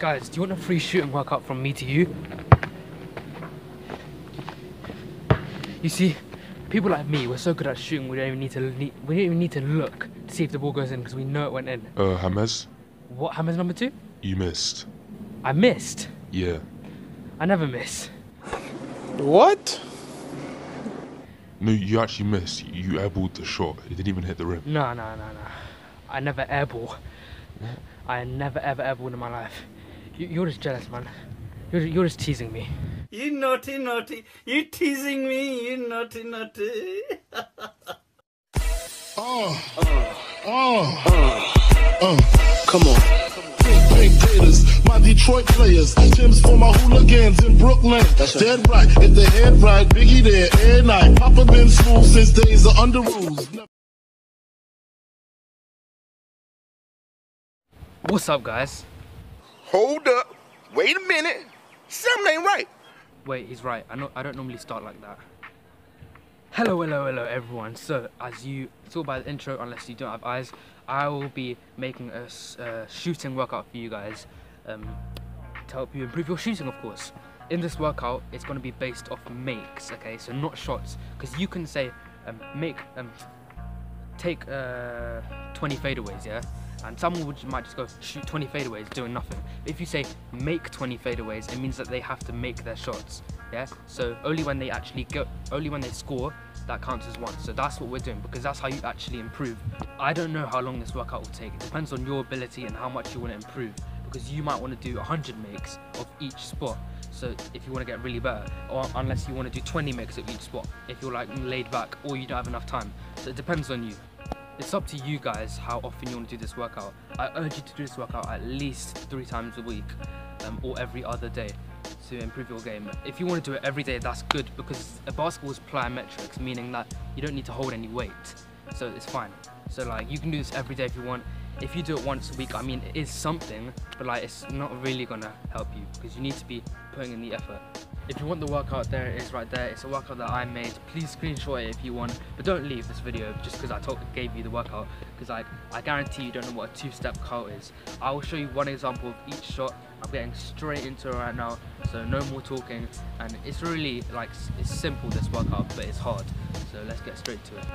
Guys, do you want a free shooting workout from me to you? You see, people like me, we're so good at shooting, we don't even need to look to see if the ball goes in because we know it went in. Hammers? What, Hammers number 2? You missed. I missed? Yeah. I never miss. What? No, you actually missed. You airballed the shot. It didn't even hit the rim. No. I never airball. What? I never ever airballed in my life. You're just jealous, man. You're just teasing me. You naughty, naughty. You teasing me. You naughty, naughty. Come on. My Detroit players, Tim's for my hooligans in Brooklyn. That's right. Dead right, hit the head right, Biggie there, air night. Papa been smooth since days of under rules. What's up, guys? Hold up, wait a minute, something ain't right. Wait, he's right. I don't normally start like that. Hello everyone. So, as you saw by the intro, unless you don't have eyes, I will be making a shooting workout for you guys to help you improve your shooting, of course. In this workout, it's going to be based off makes, okay? So not shots, because you can say take 20 fadeaways, yeah? And someone might just go shoot 20 fadeaways doing nothing. But if you say make 20 fadeaways, it means that they have to make their shots. Yeah. So only when they score, that counts as one. So that's what we're doing, because that's how you actually improve. I don't know how long this workout will take. It depends on your ability and how much you want to improve, because you might want to do 100 makes of each spot. So if you want to get really better, or unless you want to do 20 makes of each spot, if you're like laid back or you don't have enough time. So it depends on you. It's up to you guys how often you want to do this workout. I urge you to do this workout at least 3 times a week or every other day to improve your game. If you want to do it every day, that's good, because basketball is plyometrics, meaning that you don't need to hold any weight. So it's fine. So like, you can do this every day if you want. If you do it once a week, I mean, it is something, but like, it's not really gonna help you, because you need to be putting in the effort. If you want the workout, there it is right there. It's a workout that I made. Please screenshot it if you want, but don't leave this video just because I gave you the workout, because I guarantee you don't know what a 2-step count is. I will show you one example of each shot. I'm getting straight into it right now, so no more talking. And it's really like, it's simple, this workout, but it's hard. So let's get straight to it.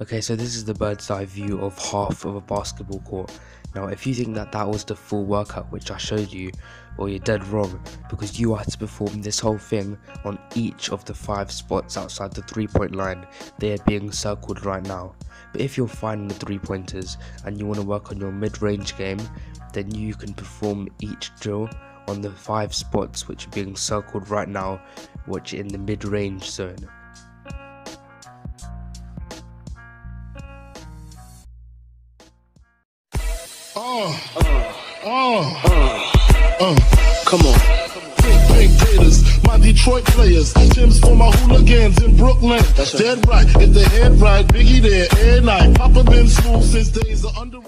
Okay, so this is the bird's eye view of half of a basketball court. Now, if you think that was the full workout which I showed you, well, you're dead wrong, because you had to perform this whole thing on each of the 5 spots outside the 3-point line. They are being circled right now. But if you're fine on the 3-pointers and you want to work on your mid-range game, then you can perform each drill on the 5 spots which are being circled right now, which are in the mid-range zone. Come on. Pink Gators, my Detroit players. Tim's for my hooligans in Brooklyn. That's right. Dead right, if they head right, Biggie there, air night. Papa been smooth since days of under.